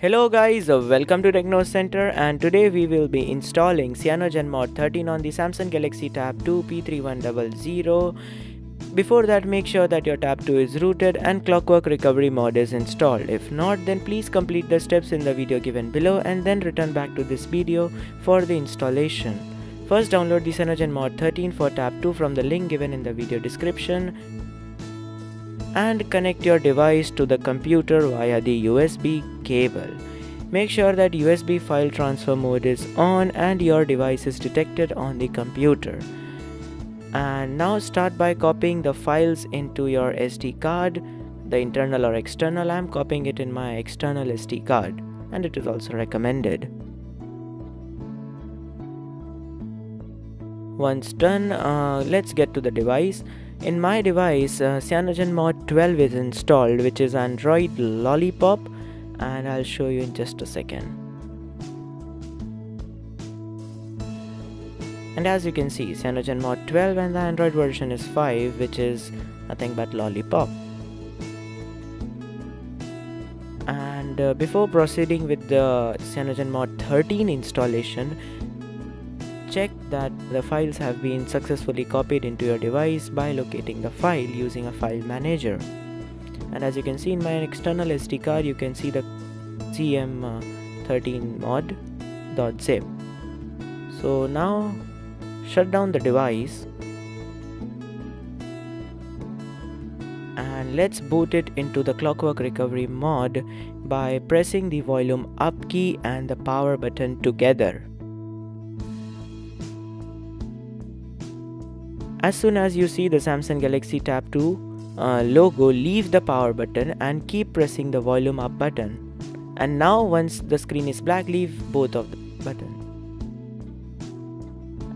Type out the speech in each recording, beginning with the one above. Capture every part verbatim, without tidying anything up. Hello guys, welcome to Techno Center, and today we will be installing CyanogenMod thirteen on the Samsung Galaxy Tab two P three one hundred. Before that, make sure that your Tab two is rooted and Clockwork Recovery mod is installed. If not, then please complete the steps in the video given below and then return back to this video for the installation. First, download the CyanogenMod thirteen for Tab two from the link given in the video description. And connect your device to the computer via the U S B cable. Make sure that U S B file transfer mode is on and your device is detected on the computer. And now start by copying the files into your S D card, the internal or external. I'm copying it in my external S D card, and it is also recommended. Once done, uh, let's get to the device. In my device, uh, CyanogenMod twelve is installed, which is Android Lollipop, and I'll show you in just a second. And as you can see, CyanogenMod twelve and the Android version is five, which is nothing but Lollipop. And uh, before proceeding with the CyanogenMod thirteen installation, check that the files have been successfully copied into your device by locating the file using a file manager. And as you can see in my external S D card, you can see the C M thirteen mod dot zip. So now shut down the device and let's boot it into the Clockwork Recovery mod by pressing the volume up key and the power button together. As soon as you see the Samsung Galaxy Tab two uh, logo, leave the power button and keep pressing the volume up button. And now once the screen is black, leave both of the buttons.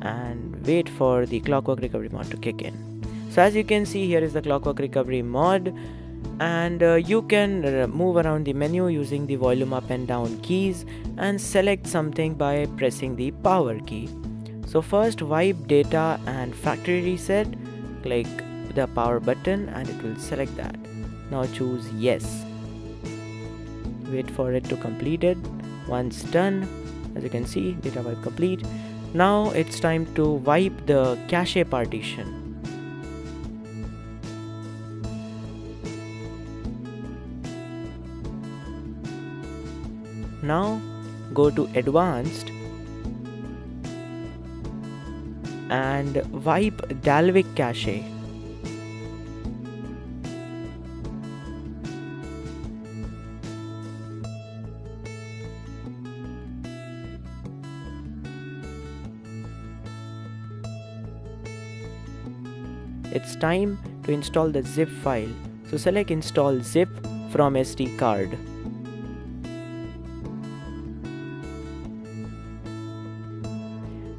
And wait for the Clockwork Recovery mod to kick in. So as you can see, here is the Clockwork Recovery mod. And uh, you can uh, move around the menu using the volume up and down keys and select something by pressing the power key. So first, wipe data and factory reset, click the power button and it will select that. Now choose yes. Wait for it to complete it. Once done, as you can see, data wipe complete. Now it's time to wipe the cache partition. Now go to advanced and wipe Dalvik cache. It's time to install the zip file. So select install zip from S D card.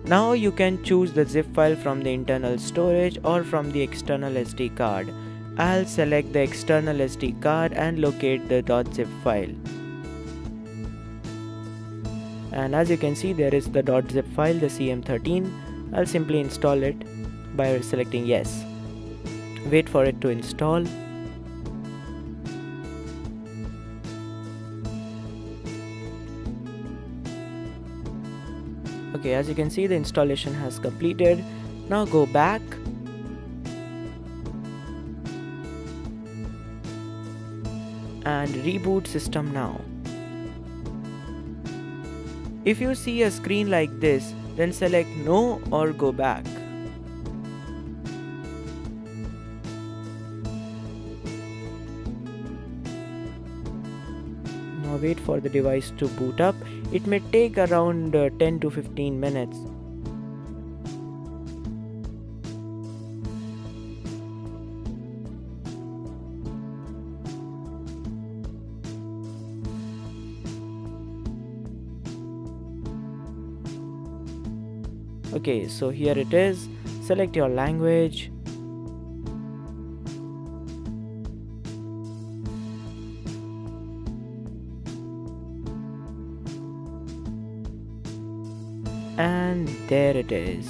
Now you can choose the zip file from the internal storage or from the external S D card. I'll select the external S D card and locate the .zip file. And as you can see, there is the .zip file, the C M thirteen. I'll simply install it by selecting yes. Wait for it to install. Okay, as you can see, the installation has completed. Now go back and reboot system now. If you see a screen like this, then select no or go back. Wait for the device to boot up. It may take around uh, ten to fifteen minutes. Okay, so here it is. Select your language. And there it is,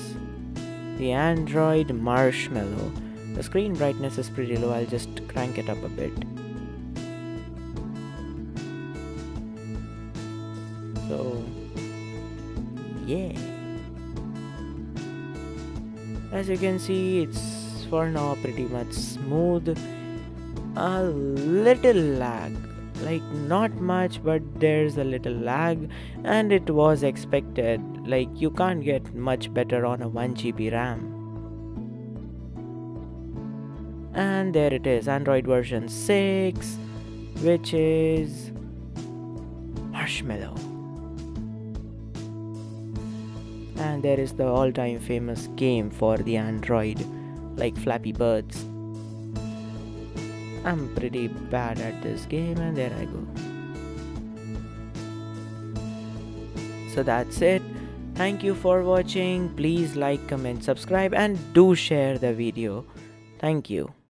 the Android Marshmallow. The screen brightness is pretty low, I'll just crank it up a bit. As you can see, it's for now pretty much smooth. A little lag, like not much, but there's a little lag, and it was expected. Like, you can't get much better on a one G B RAM. And there it is, Android version six, which is Marshmallow. And there is the all-time famous game for the Android, like Flappy Birds. I'm pretty bad at this game, and there I go. So that's it. Thank you for watching. Please like, comment, subscribe, and do share the video. Thank you.